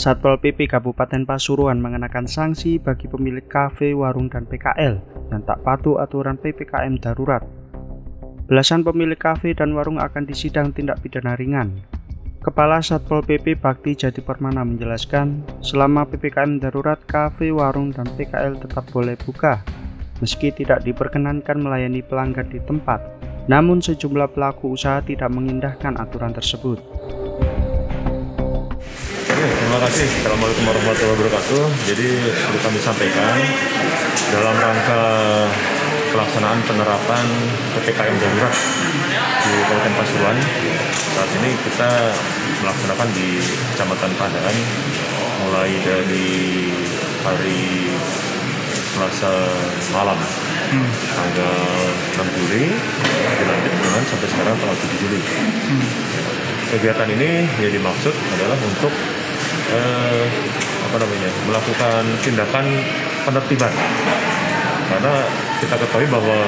Satpol PP Kabupaten Pasuruan mengenakan sanksi bagi pemilik kafe, warung, dan PKL yang tak patuh aturan PPKM darurat. Belasan pemilik kafe dan warung akan disidang tindak pidana ringan. Kepala Satpol PP Bakti Jati Permana menjelaskan, selama PPKM darurat, kafe, warung, dan PKL tetap boleh buka, meski tidak diperkenankan melayani pelanggan di tempat. Namun sejumlah pelaku usaha tidak mengindahkan aturan tersebut. Terima kasih. Assalamualaikum warahmatullahi wabarakatuh. Jadi perlu kami sampaikan dalam rangka pelaksanaan penerapan PPKM darurat di Kabupaten Pasuruan, saat ini kita melaksanakan di Kecamatan Pandaan mulai dari hari Selasa malam tanggal 6 Juli dilanjut dengan sampai sekarang tanggal 7 Juli. Kegiatan ini yang dimaksud adalah untuk melakukan tindakan penertiban, karena kita ketahui bahwa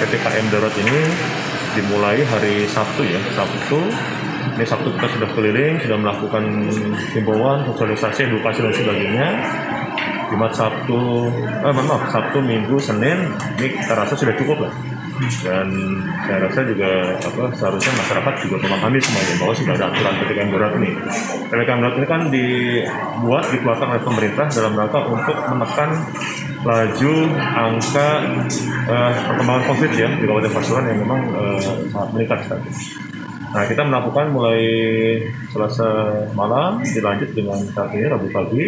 PPKM darurat ini dimulai hari Sabtu ya. Sabtu kita sudah keliling, sudah melakukan himbauan, sosialisasi, edukasi dan sebagainya. Jumat, Sabtu, Minggu, Senin ini kita rasa sudah cukup lah. Dan saya rasa juga seharusnya masyarakat juga memahami semuanya bahwa sudah ada aturan PPKM darurat ini. PPKM darurat ini kan dikeluarkan oleh pemerintah dalam rangka untuk menekan laju angka perkembangan COVID ya di Kabupaten Pasuruan yang memang sangat meningkat sekali. Nah, kita melakukan mulai Selasa malam dilanjut dengan saat ini Rabu pagi.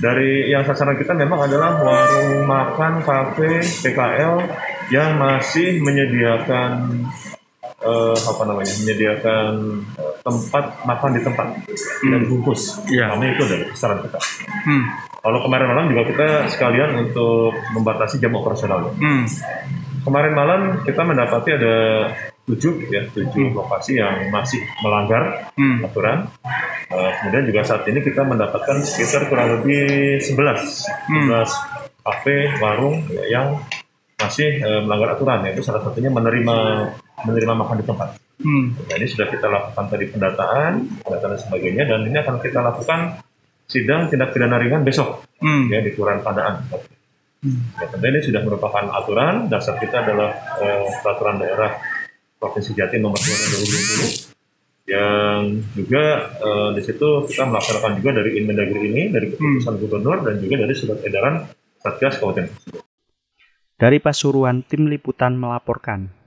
Dari yang sasaran kita memang adalah warung makan, kafe, PKL yang masih menyediakan tempat makan di tempat dan bungkus. Kami itu dari sasaran kita. Kalau kemarin malam juga kita sekalian untuk membatasi jam operasional. Kemarin malam kita mendapati ada 7 lokasi yang masih melanggar aturan. Kemudian juga saat ini kita mendapatkan sekitar kurang lebih 11 kafe, warung yang masih melanggar aturan, yaitu salah satunya menerima makan di tempat. Nah, ini sudah kita lakukan tadi pendataan dan sebagainya, dan ini akan kita lakukan sidang tindak pidana ringan besok ya di Kelurahan Pandaan. Ya, tentunya ini sudah merupakan aturan dasar kita adalah Peraturan Daerah Provinsi Jawa Timur Nomor 2 Tahun 2020 yang juga di situ kita melaksanakan juga dari Inmendagri ini, dari keputusan Gubernur dan juga dari surat edaran Satgas Kabupaten Pasuruan. Dari Pasuruan, tim liputan melaporkan.